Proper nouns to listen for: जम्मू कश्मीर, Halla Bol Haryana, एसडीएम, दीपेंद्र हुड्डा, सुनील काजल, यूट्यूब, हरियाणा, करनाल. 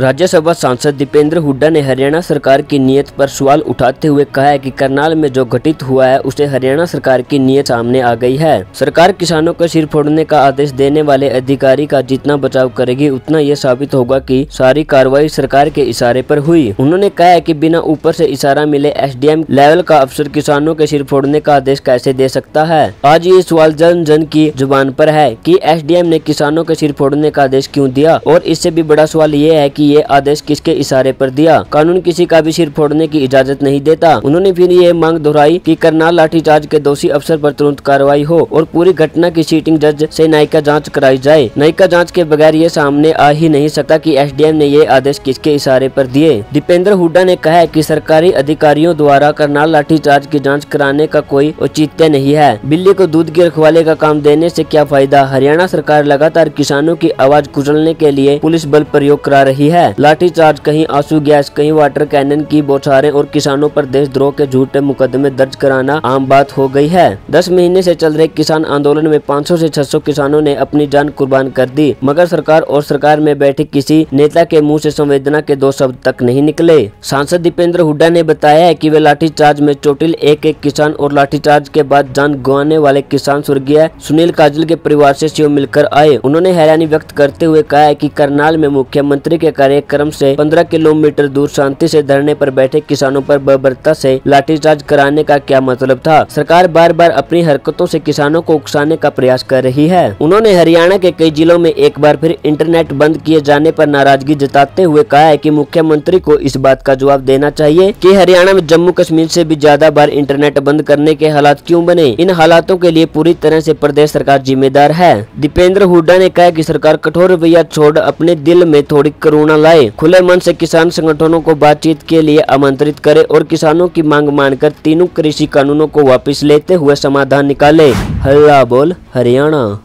राज्यसभा सांसद दीपेंद्र हुड्डा ने हरियाणा सरकार की नीयत पर सवाल उठाते हुए कहा है कि करनाल में जो घटित हुआ है उसे हरियाणा सरकार की नीयत सामने आ गई है। सरकार किसानों को सिर फोड़ने का आदेश देने वाले अधिकारी का जितना बचाव करेगी उतना ये साबित होगा कि सारी कार्रवाई सरकार के इशारे पर हुई। उन्होंने कहा है कि बिना ऊपर से इशारा मिले एसडीएम लेवल का अफसर किसानों के सिर फोड़ने का आदेश कैसे दे सकता है। आज ये सवाल जन जन की जुबान पर है कि एसडीएम ने किसानों के सिर फोड़ने का आदेश क्यों दिया, और इससे भी बड़ा सवाल ये है कि ये आदेश किसके इशारे पर दिया। कानून किसी का भी सिर फोड़ने की इजाजत नहीं देता। उन्होंने फिर ये मांग दोहराई कि करनाल लाठीचार्ज के दोषी अफसर पर तुरंत कार्रवाई हो और पूरी घटना की सीटिंग जज से न्यायिक जांच कराई जाए। न्यायिक जांच के बगैर ये सामने आ ही नहीं सकता कि एसडीएम ने ये आदेश किसके इशारे पर दिए। दीपेंद्र हुड्डा ने कहा कि सरकारी अधिकारियों द्वारा करनाल लाठीचार्ज की जाँच कराने का कोई औचित्य नहीं है। बिल्ली को दूध की रखवाले का काम देने से क्या फायदा। हरियाणा सरकार लगातार किसानों की आवाज कुचलने के लिए पुलिस बल प्रयोग करा रही है। लाठीचार्ज, कहीं आंसू गैस, कहीं वाटर कैनन की बौछारें और किसानों पर देशद्रोह के झूठे मुकदमे दर्ज कराना आम बात हो गई है। 10 महीने से चल रहे किसान आंदोलन में 500 से 600 किसानों ने अपनी जान कुर्बान कर दी, मगर सरकार और सरकार में बैठे किसी नेता के मुंह से संवेदना के दो शब्द तक नहीं निकले। सांसद दीपेंद्र हुड्डा ने बताया है कि वे लाठीचार्ज में चोटिल एक किसान और लाठीचार्ज के बाद जान गंवाने वाले किसान स्वर्गीय सुनील काजल के परिवार से शिव मिलकर आए। उन्होंने हैरानी व्यक्त करते हुए कहा है कि करनाल में मुख्यमंत्री के कार्यक्रम से 15 किलोमीटर दूर शांति से धरने पर बैठे किसानों पर बर्बरता से लाठीचार्ज कराने का क्या मतलब था। सरकार बार बार अपनी हरकतों से किसानों को उकसाने का प्रयास कर रही है। उन्होंने हरियाणा के कई जिलों में एक बार फिर इंटरनेट बंद किए जाने पर नाराजगी जताते हुए कहा है कि मुख्यमंत्री को इस बात का जवाब देना चाहिए कि हरियाणा में जम्मू कश्मीर से भी ज्यादा बार इंटरनेट बंद करने के हालात क्यों बने। इन हालातों के लिए पूरी तरह से प्रदेश सरकार जिम्मेदार है। दीपेंद्र हुड्डा ने कहा कि सरकार कठोर रवैया छोड़ अपने दिल में थोड़ी करुणा लाए, खुले मन से किसान संगठनों को बातचीत के लिए आमंत्रित करे और किसानों की मांग मानकर तीनों कृषि कानूनों को वापस लेते हुए समाधान निकाले। हल्ला बोल हरियाणा।